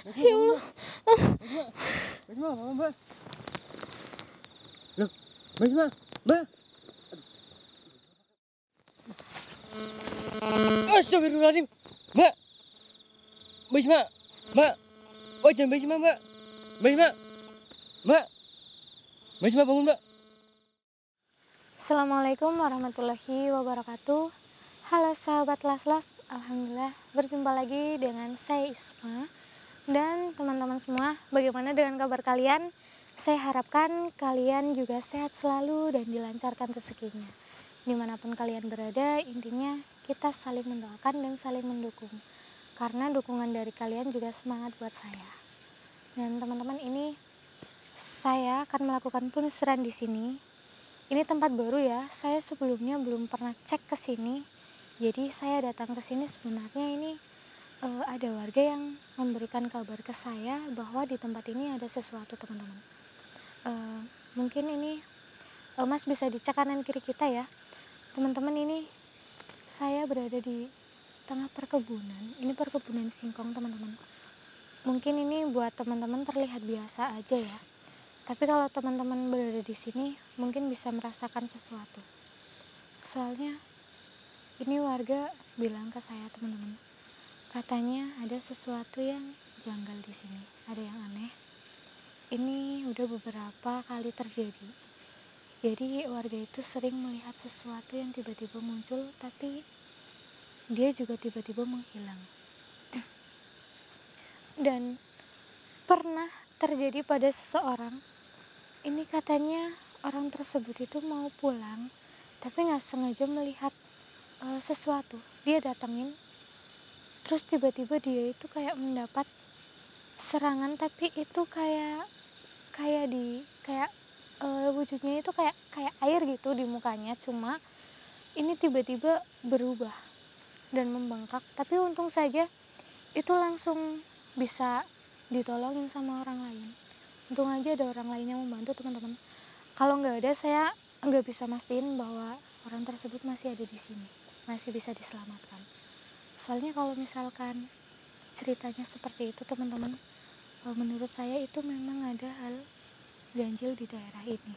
Ya Allah. Mbak, Mbak. Loh, Mbak, Mbak. Astagfirullahaladzim. Mbak. Mbak Isma. Mbak. Wajan Mbak Isma, Mbak. Mbak Isma. Mbak. Mbak Isma bangun, Mbak. Assalamualaikum warahmatullahi wabarakatuh. Halo sahabat Las-Las. Alhamdulillah berjumpa lagi dengan saya Isma dan teman-teman semua. Bagaimana dengan kabar kalian? Saya harapkan kalian juga sehat selalu dan dilancarkan rezekinya. Dimanapun kalian berada, intinya kita saling mendoakan dan saling mendukung. Karena dukungan dari kalian juga semangat buat saya. Dan teman-teman, ini saya akan melakukan penyisiran di sini. Ini tempat baru ya. Saya sebelumnya belum pernah cek ke sini. Jadi saya datang ke sini sebenarnya ini ada warga yang memberikan kabar ke saya bahwa di tempat ini ada sesuatu, teman-teman. Mungkin ini Mas bisa dicek kanan kiri kita ya. Teman-teman, ini saya berada di tengah perkebunan. Ini perkebunan singkong, teman-teman. Mungkin ini buat teman-teman terlihat biasa aja ya. Tapi kalau teman-teman berada di sini mungkin bisa merasakan sesuatu. Soalnya ini warga bilang ke saya, teman-teman, katanya ada sesuatu yang janggal di sini, ada yang aneh. Ini udah beberapa kali terjadi. Jadi warga itu sering melihat sesuatu yang tiba-tiba muncul, tapi dia juga tiba-tiba menghilang. Dan pernah terjadi pada seseorang. Ini katanya orang tersebut itu mau pulang, tapi nggak sengaja melihat sesuatu. Dia datengin, terus tiba-tiba dia itu kayak mendapat serangan, tapi itu kayak wujudnya itu kayak air gitu di mukanya, cuma ini tiba-tiba berubah dan membengkak. Tapi untung saja itu langsung bisa ditolongin sama orang lain. Untung aja ada orang lain yang membantu, teman-teman. Kalau nggak ada, saya nggak bisa mastiin bahwa orang tersebut masih ada di sini, masih bisa diselamatkan. Soalnya kalau misalkan ceritanya seperti itu, teman-teman, menurut saya itu memang ada hal ganjil di daerah ini.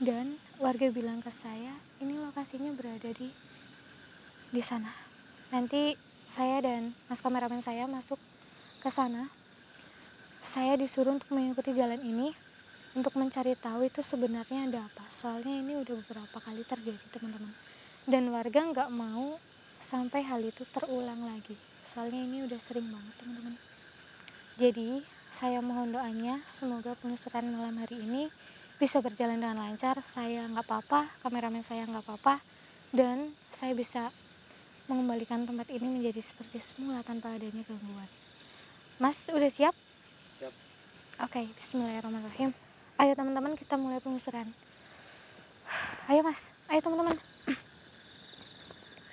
Dan warga bilang ke saya ini lokasinya berada di sana. Nanti saya dan mas kameramen saya masuk ke sana. Saya disuruh untuk mengikuti jalan ini untuk mencari tahu itu sebenarnya ada apa. Soalnya ini udah beberapa kali terjadi, teman-teman. Dan warga nggak mau sampai hal itu terulang lagi. Soalnya ini udah sering banget, teman-teman. Jadi saya mohon doanya, semoga penyisiran malam hari ini bisa berjalan dengan lancar. Saya nggak apa-apa, kameramen saya nggak apa-apa, dan saya bisa mengembalikan tempat ini menjadi seperti semula tanpa adanya gangguan. Mas udah siap? Siap. Oke, bismillahirrahmanirrahim. Ayo teman-teman, kita mulai penyisiran. Ayo mas, ayo teman-teman.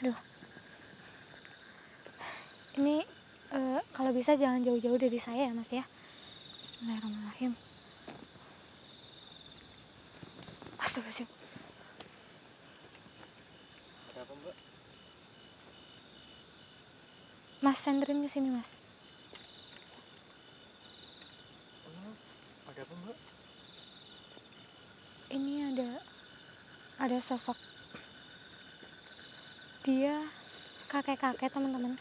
Aduh, ini kalau bisa jangan jauh-jauh dari saya ya mas ya. Bismillahirrahmanirrahim. Astagfirullahaladzim. Kenapa mbak? Mas senderin kesini mas. Ada apa mbak? Ini ada sosok. Dia kakek-kakek, teman-teman.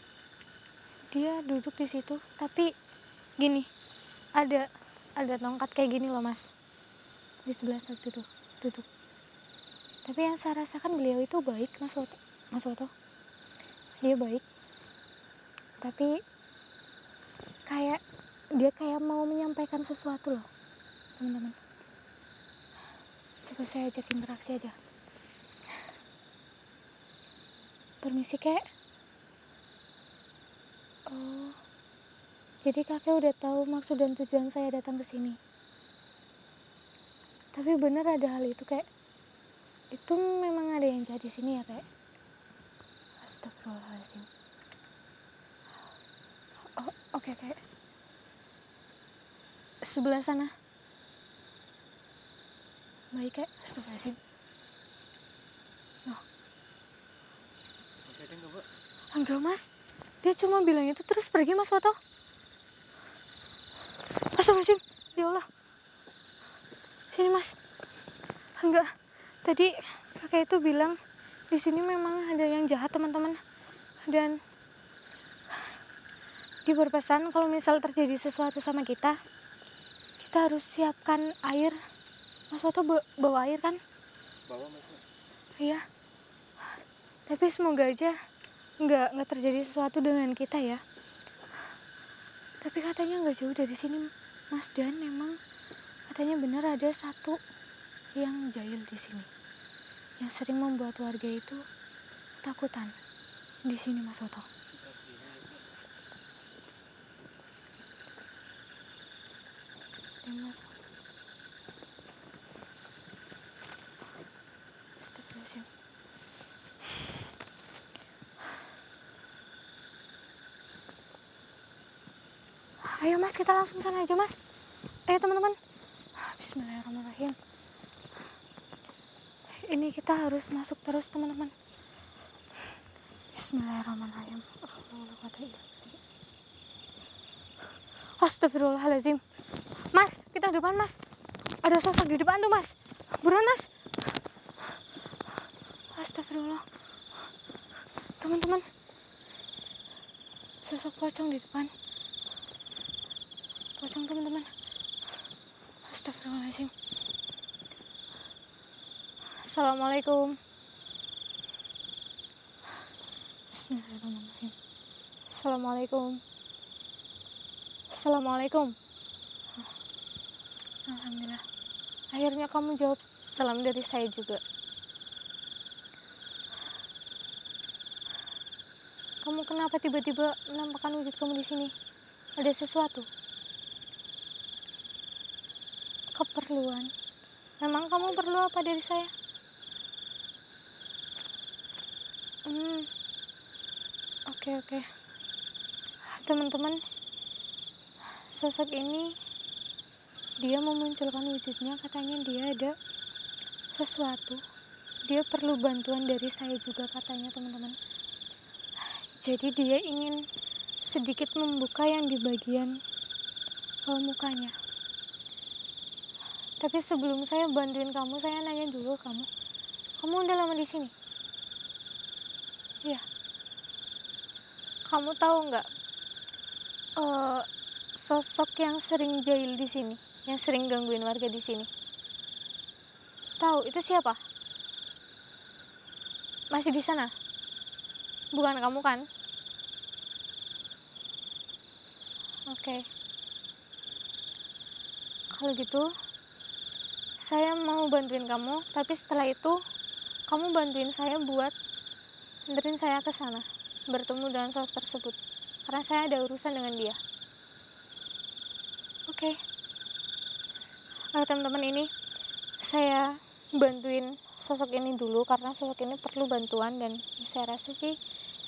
Dia duduk di situ, tapi gini, ada tongkat kayak gini loh mas, di sebelah satu tuh duduk. Tapi yang saya rasakan beliau itu baik, Mas Woto. Dia baik, tapi kayak dia kayak mau menyampaikan sesuatu loh, teman-teman. Coba saya ajak interaksi aja. Permisi kek. Oh, jadi kakek udah tahu maksud dan tujuan saya datang ke sini. Tapi bener ada hal itu kek. Itu memang ada yang jadi sini ya kek. Astagfirullahaladzim. Oh, oke kek. Sebelah sana. Baik kek. Astagfirullahaladzim. Noh. Enggak mas, dia cuma bilang itu terus pergi mas Woto. Astagfirullahaladzim, ya Allah. Sini Mas. Enggak. Tadi kakek itu bilang di sini memang ada yang jahat teman-teman. Dan dia berpesan kalau misal terjadi sesuatu sama kita, kita harus siapkan air. Mas Woto bawa air kan? Bawa Mas. Iya. Tapi semoga aja nggak terjadi sesuatu dengan kita ya. Tapi katanya nggak jauh dari sini Mas, dan memang katanya benar ada satu yang jahil di sini, yang sering membuat warga itu ketakutan di sini Mas Woto. Mas. Ayo Mas, kita langsung sana aja Mas. Ayo teman-teman. Bismillahirrahmanirrahim. Ini kita harus masuk terus teman-teman. Bismillahirrahmanirrahim. Astagfirullahaladzim. Mas, kita di depan Mas. Ada sosok di depan tuh Mas. Buruan Mas. Astagfirullah. Teman-teman. Sosok pocong di depan. Pocong teman-teman. Astagfirullahaladzim. Assalamualaikum. Bismillahirrahmanirrahim. Assalamualaikum. Assalamualaikum. Alhamdulillah. Akhirnya kamu jawab salam dari saya juga. Kamu kenapa tiba-tiba menampakkan wujud kamu di sini? Ada sesuatu? Keperluan. Memang kamu perlu apa dari saya? Oke. Teman-teman, sosok ini dia memunculkan wujudnya, katanya dia ada sesuatu. Dia perlu bantuan dari saya juga katanya teman-teman. Jadi dia ingin sedikit membuka yang di bagian mukanya. Tapi sebelum saya bantuin kamu, saya nanya dulu kamu. Kamu udah lama di sini? Iya. Kamu tahu nggak sosok yang sering jahil di sini, yang sering gangguin warga di sini? Tahu itu siapa? Masih di sana? Bukan kamu kan? Oke. Kalau gitu, saya mau bantuin kamu, tapi setelah itu kamu bantuin saya buat anterin saya ke sana, bertemu dengan sosok tersebut, karena saya ada urusan dengan dia. Oke. Nah, teman-teman ini saya bantuin sosok ini dulu karena sosok ini perlu bantuan, dan saya rasa sih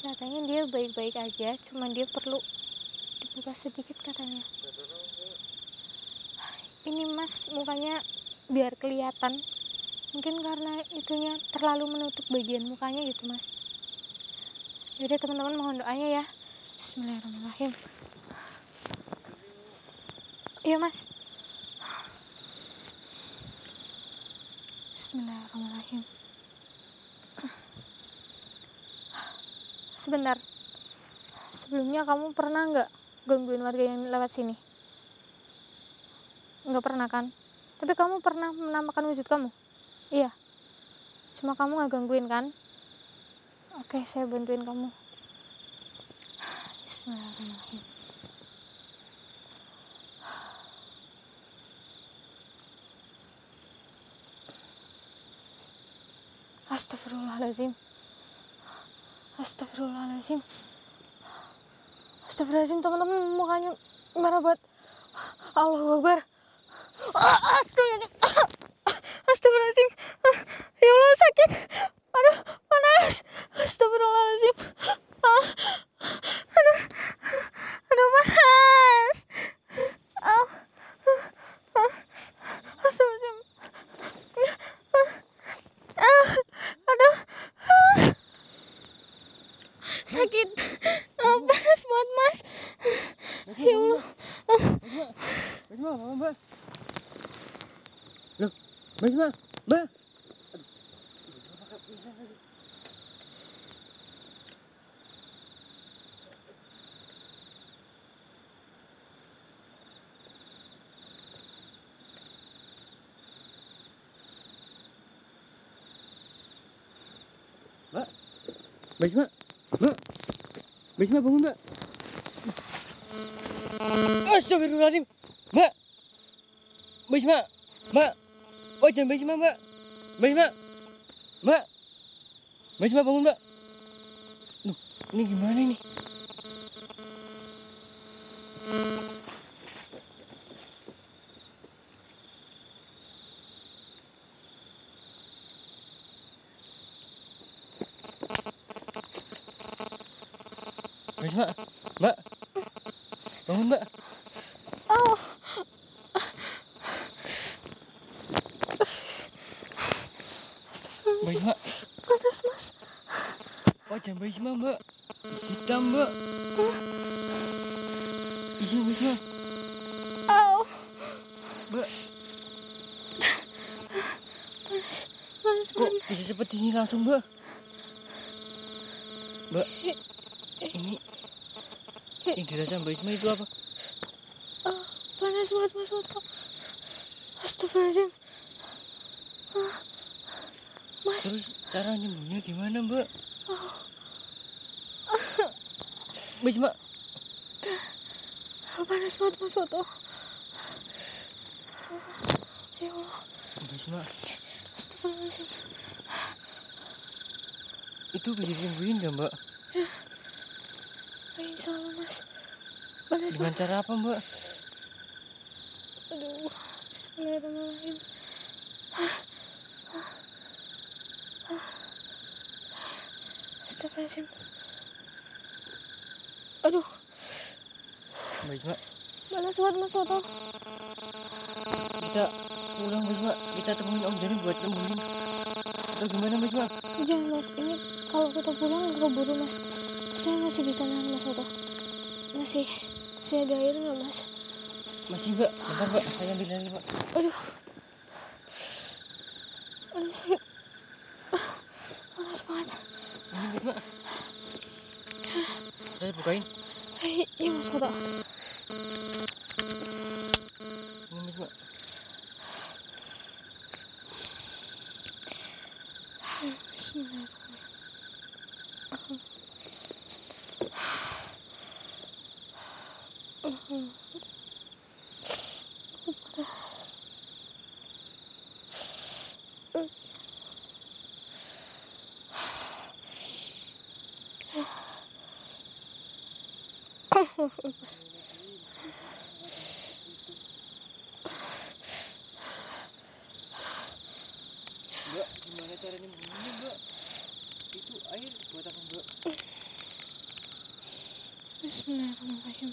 katanya dia baik-baik aja, cuman dia perlu dibuka sedikit katanya. Ini Mas mukanya biar kelihatan, mungkin karena itunya terlalu menutup bagian mukanya gitu Mas. Yaudah teman-teman, mohon doanya ya. Bismillahirrahmanirrahim. Iya Mas. Bismillahirrahmanirrahim. Sebentar, sebelumnya kamu pernah nggak gangguin warga yang lewat sini? Nggak pernah kan? Tapi kamu pernah menampakkan wujud kamu? Iya. Cuma kamu gak gangguin kan? Oke, saya bantuin kamu. Bismillahirrahmanirrahim. Astagfirullahaladzim. Astagfirullahaladzim. Astagfirullahaladzim, teman-teman, mukanya merah banget. Allahu Akbar. Astagfirullahaladzim. Ya Allah, sakit. Aduh, panas. Astagfirullahaladzim. Aduh, panas. Astagfirullahaladzim. Aduh, sakit. Panas banget Mas. Ya Allah. Mas, Mbak, Mbak. Mbak, Mbak, Mbak, Mbak, Mbak, Mbak, bangun, Mbak. Astagfirullahaladzim, Mbak. Mbak, Mbak, Mbak. Oh, jangan Mbak, Mbak. Mbak, Mbak, Mbak. Mbak, Mbak, bangun, Mbak. Duh, ini gimana ini? Mbak, Mbak, bangun, Mbak. Oh. Mbak Isma. Panas, Mas. Wajah Mbak Isma, Mbak. Hitam, Mbak. Iya, Mbak Isma. Oh. Mbak. Panas, panas. Kok bisa seperti ini langsung, Mbak? Mbak, ini dirasa Mbak Isma itu apa? Panas banget, Mas Woto. Astagfirullahaladzim. Mas. Terus cara nyembuhnya gimana, Mbak? Mbak Isma. Panas banget, Mas Woto. Ya Allah. Mbak Isma. Astagfirullahaladzim. Itu bisa disembuhin nggak, Mbak? Ya. Insya Allah, Mas. Dengan cara apa, Mbak? Aduh, bismillahirrahmanirrahim. Astagfirullahaladzim. Aduh. Mbak Isma. Panas banget, Mas Woto. Kita pulang, Mbak Isma. Kita temuin Om Jani buat temuin. Atau gimana, Mbak Isma? Jangan, Mas. Ini kalau kita pulang, nggak keburu, Mas. Saya masih bisa nahan, Mas Woto. Masih ada air nggak, Mas? Masih, Mbak. Bentar, Mbak. Saya ambil lagi, Mbak. Aduh. Aduh. Panas banget. Ini, Mbak. Saya bukain. Iya, Mas Woto. Ini, Mbak. Bismillahirrahmanirrahim. Mbak, gimana caranya membunuhnya, Mbak? Itu air buat apa, Mbak? Bismillahirrahmanirrahim.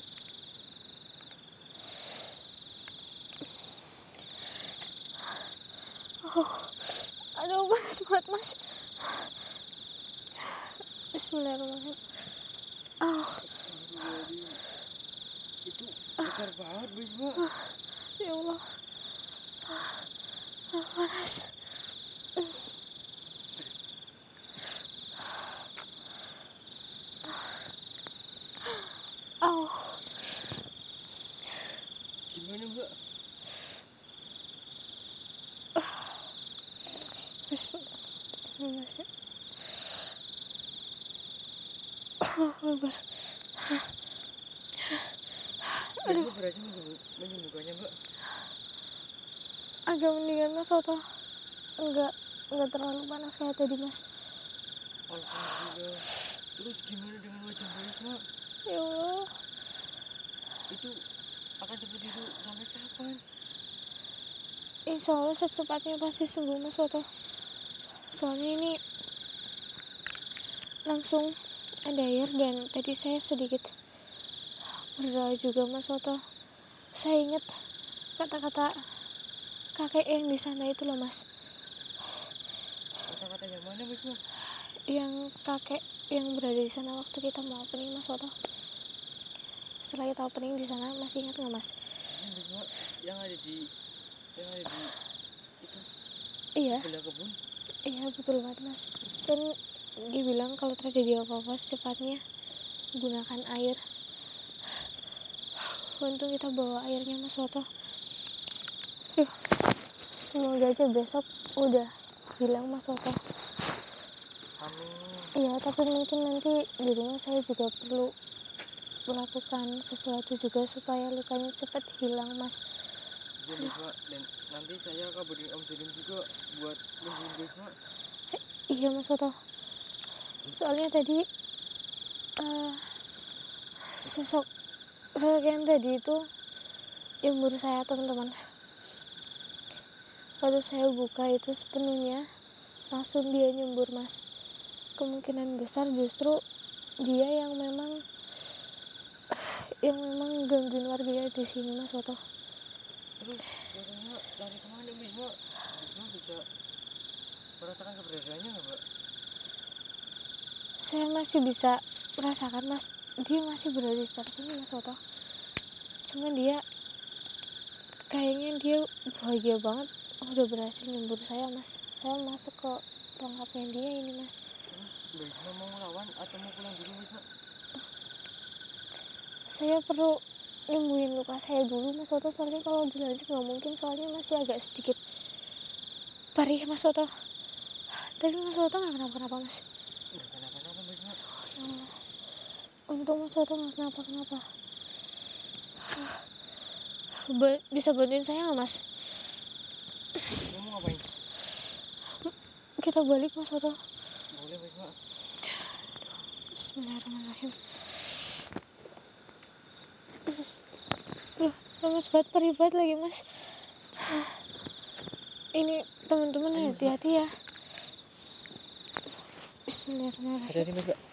Aduh, panas banget, Mas. Bismillahirrahmanirrahim. Itu besar banget, Bisma. Ya Allah. Panas. Gimana, Mbak? Bismillahirrahmanirrahim. Aduh, berhasil menyembuhkannya, Mbak? Agak mendingan, Mas Woto. Enggak terlalu panas kayak tadi, Mas. Alhamdulillah. Terus gimana dengan wajah Mbak Isma? Ya Allah. Itu akan seperti itu sampai kapan? Insya Allah secepatnya pasti sembuh, Mas Woto. Soalnya ini langsung ada air dan tadi saya sedikit berdoa juga, Mas Woto. Saya ingat kata-kata kakek yang di sana itu loh, Mas. Kata-kata yang mana, Mas? Yang kakek yang berada di sana waktu kita mau opening, Mas Woto. Setelah kita opening di sana, masih ingat nggak, Mas? Yang ada di itu. Iya. Sebelah kebun. Iya betul banget Mas. Kan dia bilang kalau terjadi apa-apa secepatnya gunakan air. Untung kita bawa airnya Mas Woto. Aduh, semoga aja besok udah bilang Mas Woto. Amin. Iya, tapi mungkin nanti di rumah saya juga perlu melakukan sesuatu juga supaya lukanya cepat hilang Mas. Iya Bisma, dan nanti saya kabarin Om Jani juga buat menjemput Bisma. Iya Mas Woto. Soalnya tadi sosok yang tadi itu yang baru saya teman-teman. Waktu saya buka itu sepenuhnya langsung dia nyembur Mas. Kemungkinan besar justru dia yang memang gangguin warga di sini Mas Woto. Terus katanya lari kemana Bisma? Bisma bisa merasakan keberadaannya nggak Mbak? Saya masih bisa merasakan Mas. Dia masih berada di sekitar sini Mas Woto. Cuman dia kayaknya dia bahagia banget udah berhasil nyembur saya Mas. Saya masuk ke perangkapnya dia ini Mas. Terus Bisma mau ngelawan atau mau pulang dulu Bisma? Saya perlu nyembuhin luka saya dulu Mas Woto, soalnya kalau dilanjut nggak mungkin, soalnya masih agak sedikit perih Mas Woto. Tapi Mas Woto nggak kenapa-kenapa Mas. Nggak kenapa-kenapa Bisma. Oh, ya Allah. Untung Mas Woto nggak kenapa-kenapa. Bisa bantuin saya nggak Mas? Kamu ngapain? Kita balik Mas Woto. Boleh Bisma. Bismillahirrahmanirrahim. Mas buat peribat lagi Mas. Ini teman-teman hati-hati ya. Bismillahirrahmanirrahim.